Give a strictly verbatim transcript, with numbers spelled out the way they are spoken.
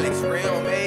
Alex Relm, man.